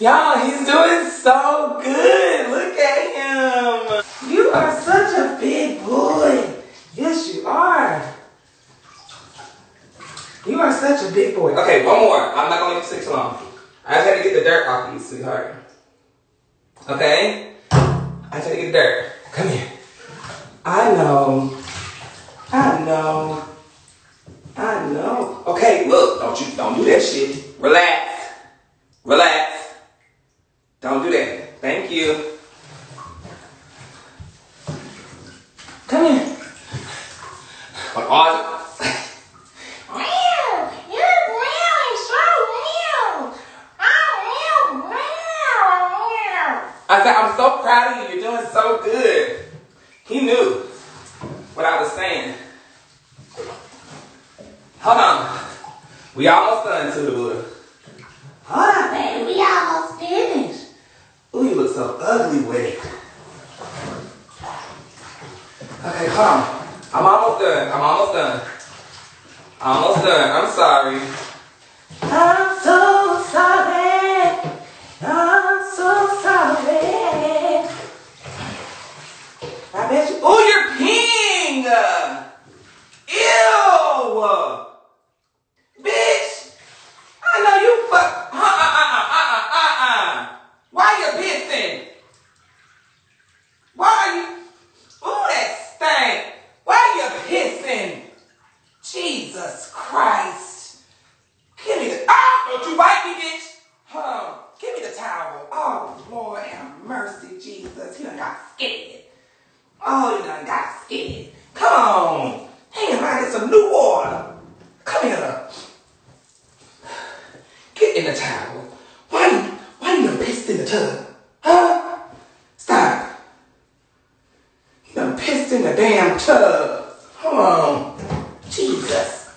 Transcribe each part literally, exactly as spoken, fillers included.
Y'all, he's doing so good. Look at him. You are such a big boy. Yes, you are. You are such a big boy. Okay, one more. I'm not going to stick too long. I just had to get the dirt off you, sweetheart. Okay? I just had to get the dirt. Come here. I know. I know. I know. Okay, look. Don't you don't do that shit. Relax. Relax. Don't do that. Thank you. Come here. Awesome. I said, I'm so proud of you. You're doing so good. He knew what I was saying. Hold on. We almost done, Tootaboo. Hold on, baby. We almost finished. Ooh, you look so ugly with it. Okay, hold on. I'm almost done. I'm almost done. Almost done. I'm sorry. I'm so sorry. I'm so sorry. I bet you. Oh, you're peeing! Ew! Bitch! I know you fuck. Uh uh uh uh uh uh. Why you pissing? Why are you? Ooh, that stank. Why you pissing? Jesus Christ! Give me the. Ah! Don't you bite me, bitch! Hold on. Give me the towel. Oh, Lord have mercy, Jesus. You done got scared. Oh, you done got scared. Come on. Damn, I get some new water. Come here. Get in the towel. Why you, why you done pissed in the tub? Huh? Stop. You done pissed in the damn tub. Come on. Jesus.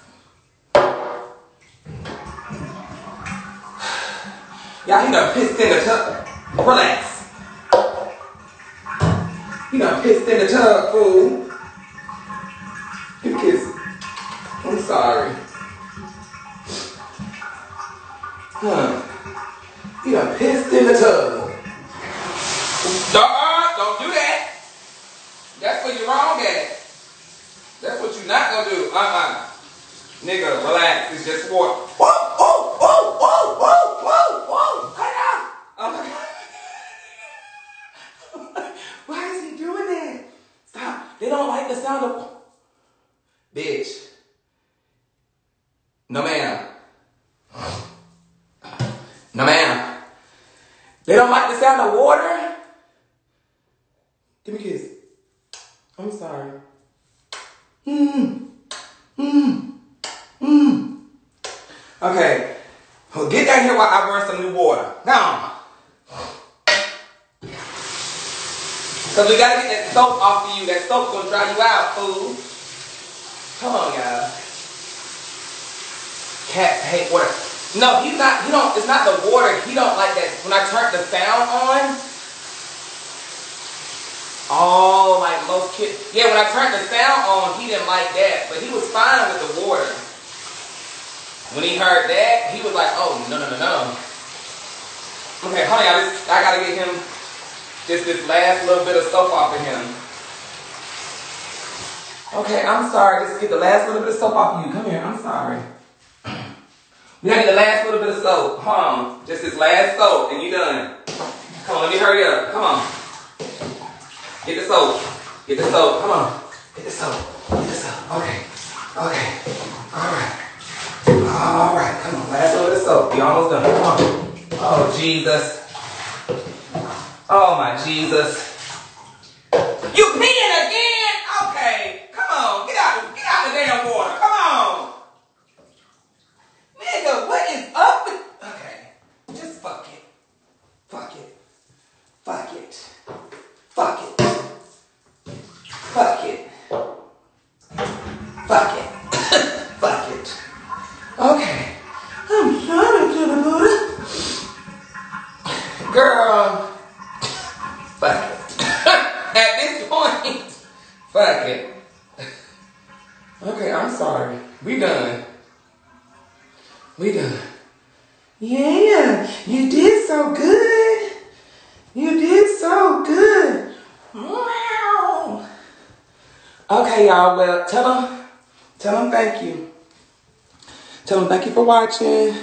Y'all, he done pissed in the tub. Relax. He done pissed in the tub, fool. You kiss. I'm sorry. Huh. He done pissed in the tub. Dog, don't do that. That's what you're wrong at. That's what you're not gonna do. Uh-uh. Nigga, relax. It's just water. Whoa, whoa, whoa, whoa, whoa, whoa, whoa. Cut out. Oh my God. Why is he doing that? Stop. They don't like the sound of. Bitch. No, ma'am. No, ma'am. They don't like the sound of water? Give me a kiss. I'm sorry. Mm. Mm. Mm. Okay. Well, get down here while I burn some new water. Now. Because we got to get that soap off of you. That soap's going to dry you out, fool. Come on, y'all. Cat hate water. No, he's not, he don't, it's not the water. He don't like that. When I turn the sound on. Oh, like most kids. Yeah, when I turned the sound on, he didn't like that. But he was fine with the water. When he heard that, he was like, oh, no, no, no, no. Okay, honey, I, just, I gotta get him just this last little bit of soap off of him. Okay, I'm sorry. Just get the last little bit of soap off of you. Come here, I'm sorry. We gotta get the last little bit of soap. Hold on. Just this last soap, and you done. Come on, let me hurry up. Come on. Get the soap. Get the soap. Come on. Get the soap. Get the soap. Okay. Okay. All right. All right, come on, last load of soap. You almost done. Come on. Oh, Jesus. Oh, my Jesus. You peeing again? Okay, come on. Get out, get out of the damn water. Come on. Nigga, what is up with... Okay, just fuck it. Fuck it. Fuck it. Fuck it. Fuck it. Fuck it. Okay. I'm sorry, Tootaboo. Girl. Fuck it. At this point. Fuck it. Okay, I'm sorry. We done. We done. Yeah, you did so good. You did so good. Wow. Okay, y'all. Well, tell them, tell them thank you. Tell them thank you for watching.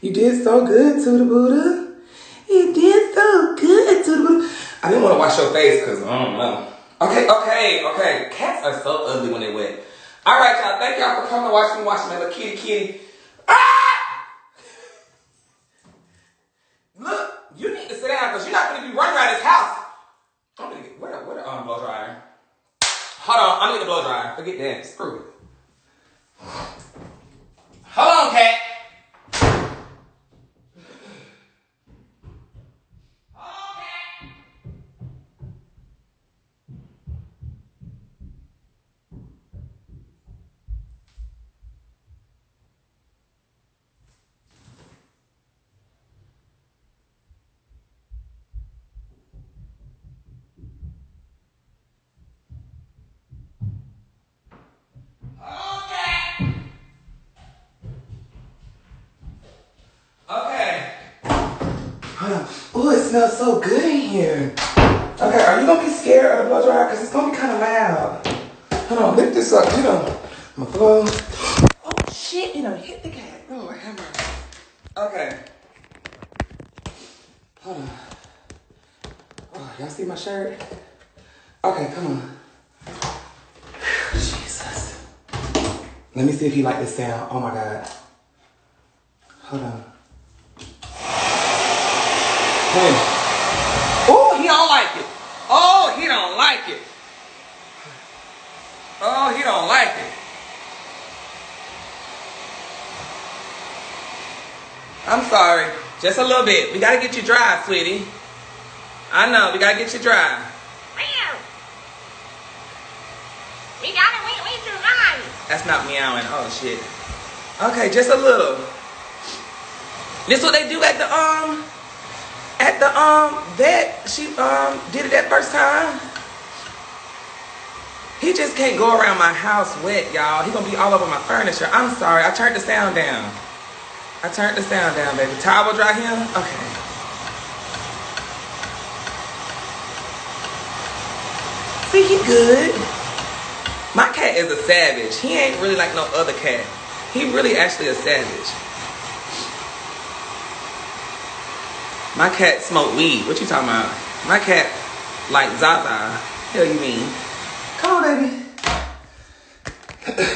You did so good, Tuda Buddha. You did so good, Tuda Buddha. I didn't want to wash your face because I don't know. Okay, okay, okay. Cats are so ugly when they wet. All right, y'all. Thank y'all for coming to watch me watch my little kitty kitty. Look, you need to sit down because you're not going to be running around this house. I'm going to get, where, where the um, blow dryer? Hold on, I need a blow dryer. Forget that. Screw it. Hold on, cat. It smells so good in here. Okay, are you gonna be scared of the blow dryer? Cause it's gonna be kind of loud. Hold on, lift this up. Get on my phone. Oh shit! You know, hit the cat. Oh, I have my. Okay. Hold on. Oh, y'all see my shirt? Okay, come on. Whew, Jesus. Let me see if you like this sound. Oh my God. Hold on. Hey. Oh, he don't like it. Oh, he don't like it. Oh, he don't like it. I'm sorry. Just a little bit. We got to get you dry, sweetie. I know. We got to get you dry. Meow. We got to wait, wait too long. That's not meowing. Oh, shit. Okay, just a little. This what they do at the, um... At the, um, vet, she, um, did it that first time. He just can't go around my house wet, y'all. He gonna be all over my furniture. I'm sorry, I turned the sound down. I turned the sound down, baby. Towel dry him? Okay. See, he good. My cat is a savage. He ain't really like no other cat. He really actually a savage. My cat smoked weed. What you talking about? My cat like Zaza. Hell you mean? Come on, baby.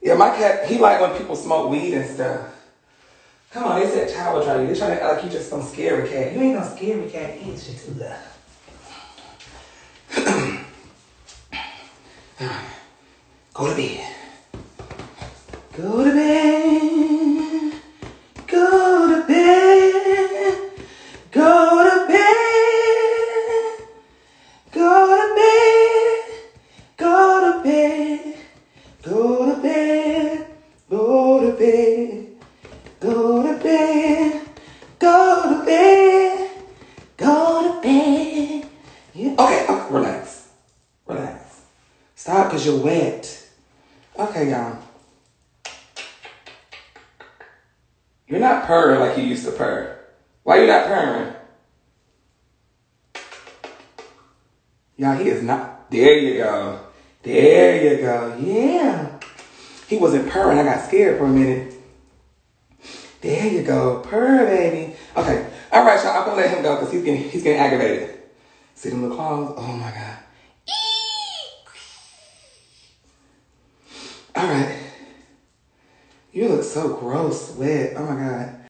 Yeah, my cat, he like when people smoke weed and stuff. Come on, they said child try you. They trying to act like you just some scary cat. You ain't no scary cat. Ain't shit to that. All right. Go to bed. Go to bed. Go to bed. Go to bed, go to bed, go to bed, go to bed, go to bed, go to bed, go to bed, go to bed. Yeah. Okay, okay, relax, relax. Stop, cause you're wet. Okay, y'all. You're not purring like you used to purr. Why you not purring? Y'all, he is not. There you go. There you go. Yeah. He wasn't purring. I got scared for a minute. There you go. Purr, baby. Okay. All right, y'all. I'm going to let him go because he's getting, he's getting aggravated. See them little claws? Oh, my God. All right. You look so gross, wet. Oh, my God.